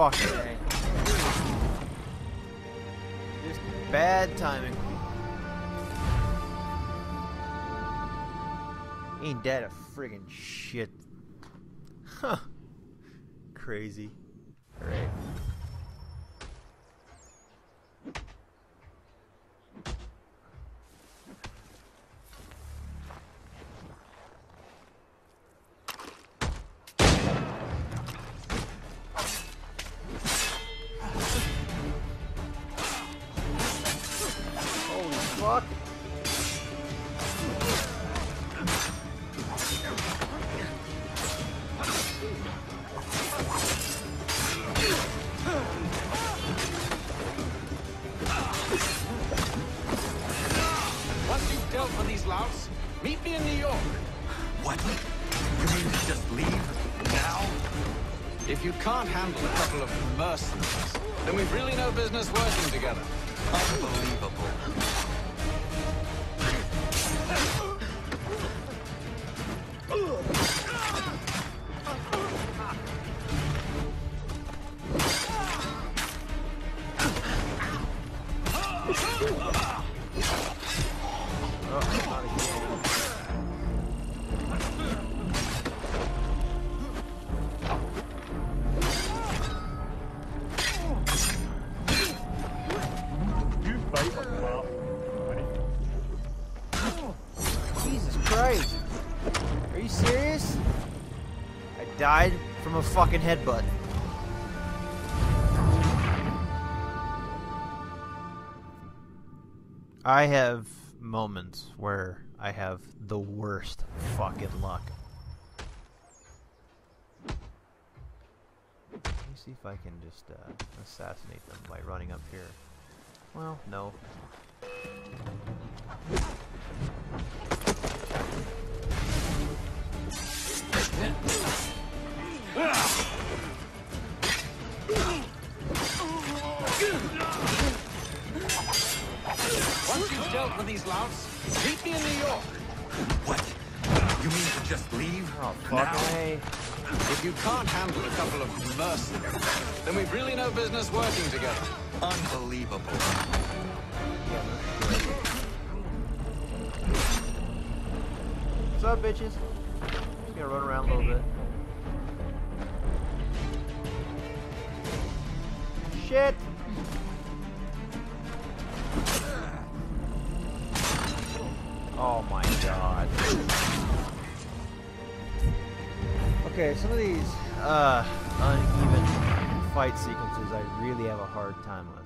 Fuck. Just bad timing. Ain't that a friggin' shit? Huh. Crazy. Alright. Died from a fucking headbutt. I have moments where I have the worst fucking luck. Let me see if I can just assassinate them by running up here. Well, no. Once you've dealt with these louts, meet me in New York. What? You mean to just leave? Oh, fuck me. If you can't handle a couple of mercenaries, then we've really no business working together. Unbelievable. What's up, bitches? Just gonna run around a little bit. Shit! Oh my god. Okay, some of these uneven fight sequences I really have a hard time with.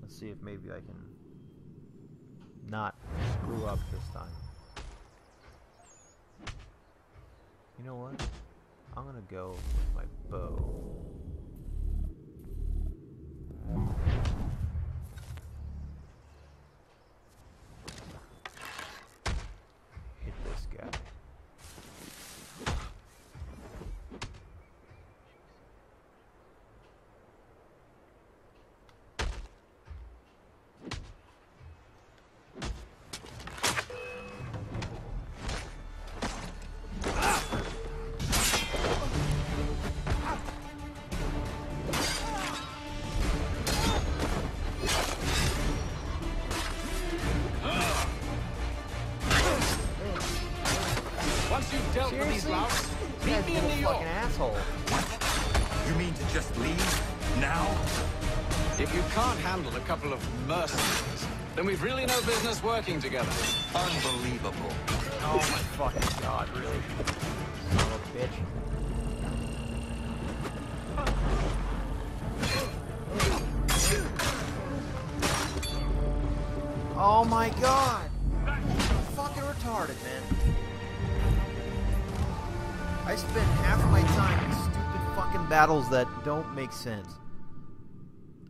Let's see if maybe I can not screw up this time. You know what? I'm gonna go with my bow. Hit this guy. We've really no business working together. Unbelievable. Oh my fucking god, really? Son of a bitch. Oh my god! Fucking retarded, man. I spend half my time in stupid fucking battles that don't make sense.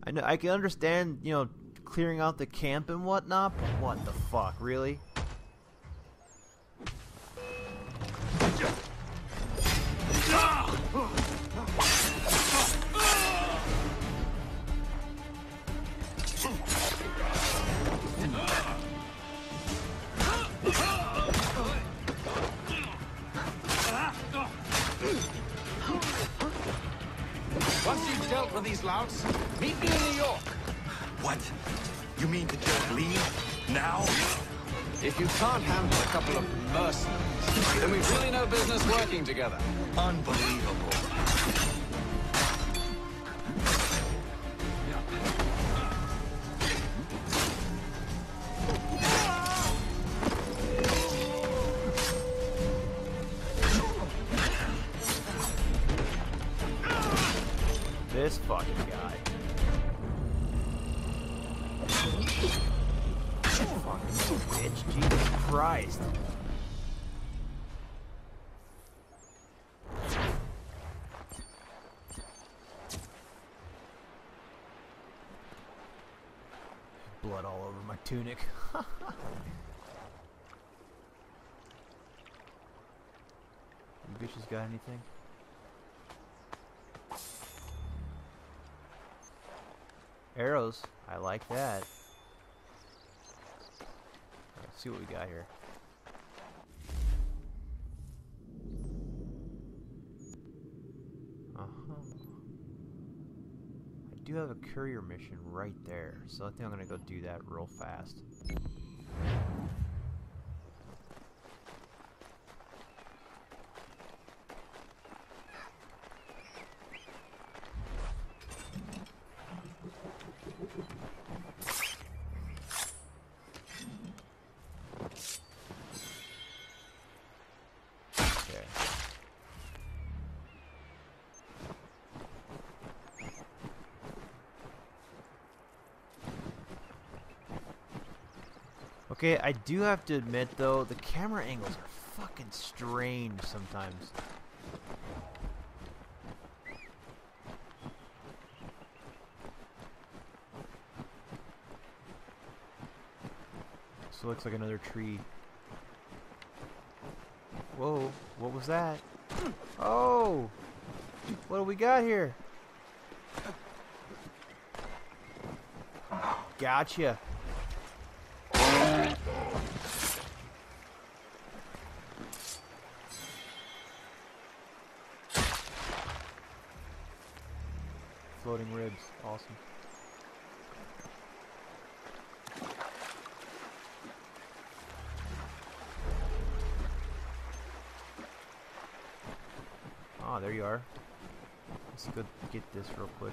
I know, I can understand, you know, clearing out the camp and whatnot, but what the fuck, really? of these louts? Meet me in New York. What? You mean to just leave? Now? If you can't handle a couple of mercenaries, then we've really no business working together. Unbelievable. This fucking guy. Fucking bitch, Jesus Christ. Blood all over my tunic. You bitches got anything? Arrows, I like that. Let's see what we got here. I do have a courier mission right there, so I think I'm gonna go do that real fast. Okay, I do have to admit though, the camera angles are fucking strange sometimes. So it looks like another tree. Whoa, what was that? Oh! What do we got here? Gotcha! Floating ribs, awesome. Ah, there you are. Let's go get this real quick.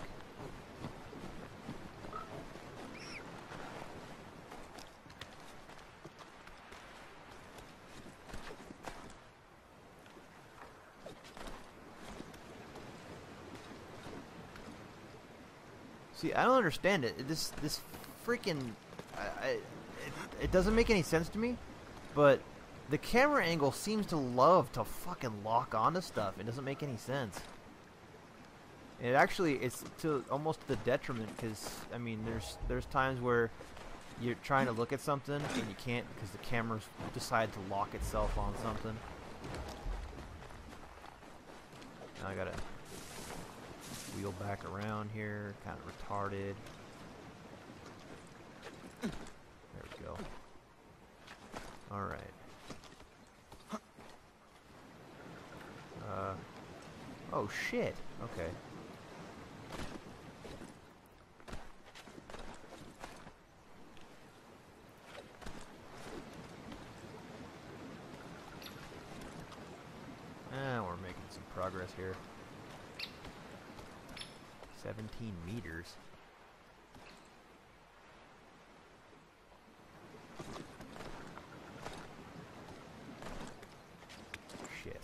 See, I don't understand it. This freaking... It doesn't make any sense to me, but the camera angle seems to love to fucking lock onto stuff. It doesn't make any sense. And it actually, it's to almost the detriment, because, I mean, there's times where you're trying to look at something, and you can't because the camera's decided to lock itself on something. Now I gotta... wheel back around here, kind of retarded. There we go. Alright. Oh shit! Okay. We're making some progress here. 17 meters. Shit.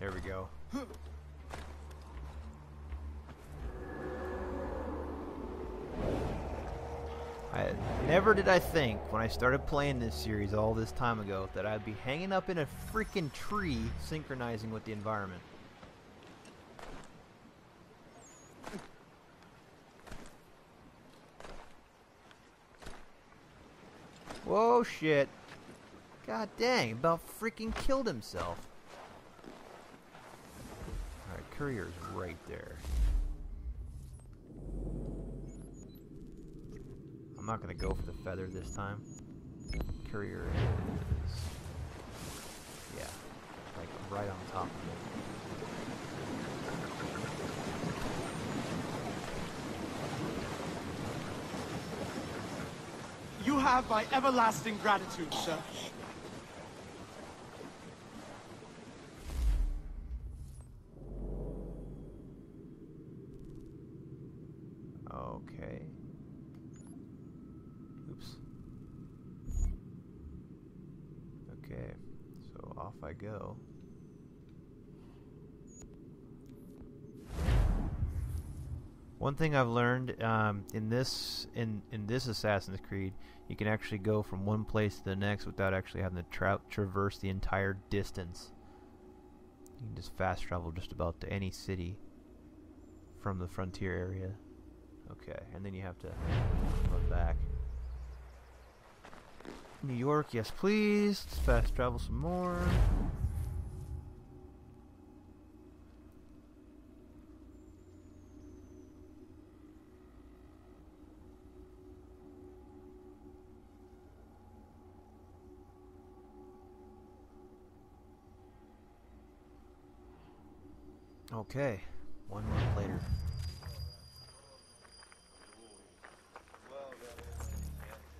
There we go. Never did I think, when I started playing this series all this time ago, that I'd be hanging up in a freaking tree, synchronizing with the environment. Whoa, shit. God dang, about freaking killed himself. Alright, courier's right there. not going to go for the feather this time. Courier is, yeah, like right on top of it. You have my everlasting gratitude, sir. Okay. Oops. Okay, so off I go. One thing I've learned in this Assassin's Creed, you can actually go from one place to the next without actually having to traverse the entire distance. You can just fast travel just about to any city from the frontier area. Okay, and then you have to run back. New York, yes please. Let's fast travel some more. Okay, 1 month later.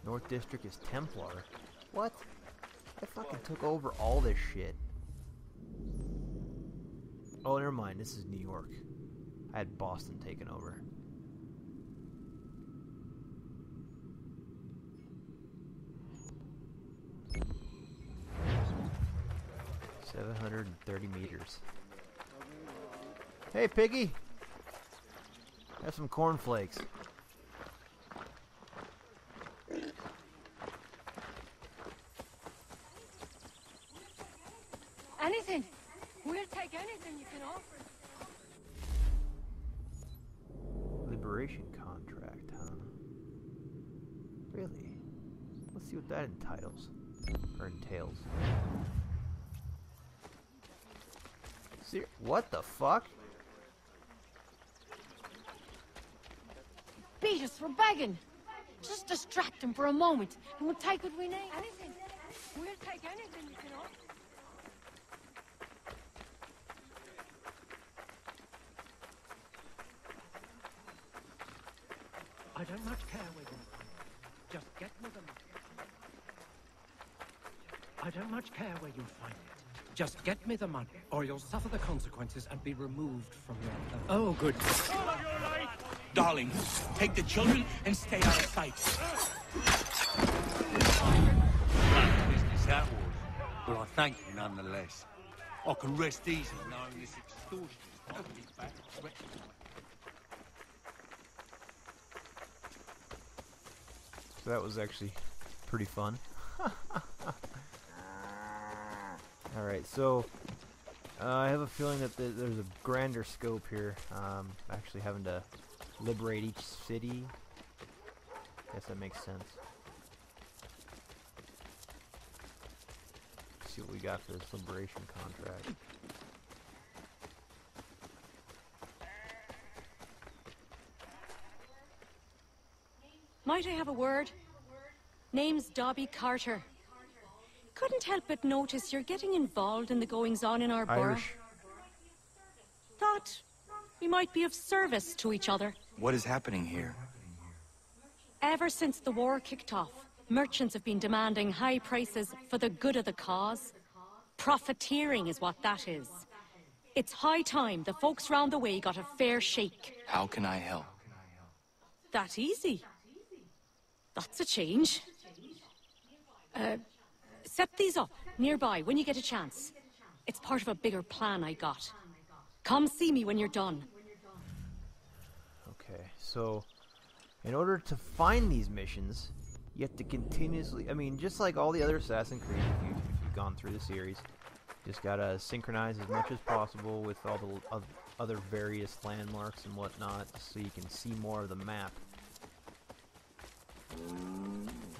North District is Templar. What? I fucking took over all this shit. Oh, never mind. This is New York. I had Boston taken over. $730 meters. Hey, piggy. Have some cornflakes. Anything! We'll take anything you can offer! Liberation contract, huh? Really? Let's see what that entails. What the fuck? Beat us for begging! Just distract him for a moment, and we'll take what we need. Anything! We'll take anything you can offer! I don't much care where you find it. Just get me the money. I don't much care where you find it. Just get me the money, or you'll suffer the consequences and be removed from your... Oh, good. Oh, you're right. Darling, take the children and stay out of sight. Business that was, but I thank you nonetheless. I can rest easy knowing this extortion is not be back threatening. That was actually pretty fun. Alright, so I have a feeling that there's a grander scope here. Actually having to liberate each city. Guess that makes sense. Let's see what we got for this liberation contract. Might I have a word? Name's Dobby Carter. Couldn't help but notice you're getting involved in the goings-on in our borough. Thought we might be of service to each other. What is happening here? Ever since the war kicked off, merchants have been demanding high prices for the good of the cause. Profiteering is what that is. It's high time the folks round the way got a fair shake. How can I help? That easy. That's a change. Set these up nearby when you get a chance. It's part of a bigger plan I got. Come see me when you're done. Okay, so in order to find these missions, you have to continuously... I mean, just like all the other Assassin's Creed, if you've gone through the series, just gotta synchronize as much as possible with all the other various landmarks and whatnot, so you can see more of the map.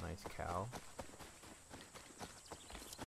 Nice cow.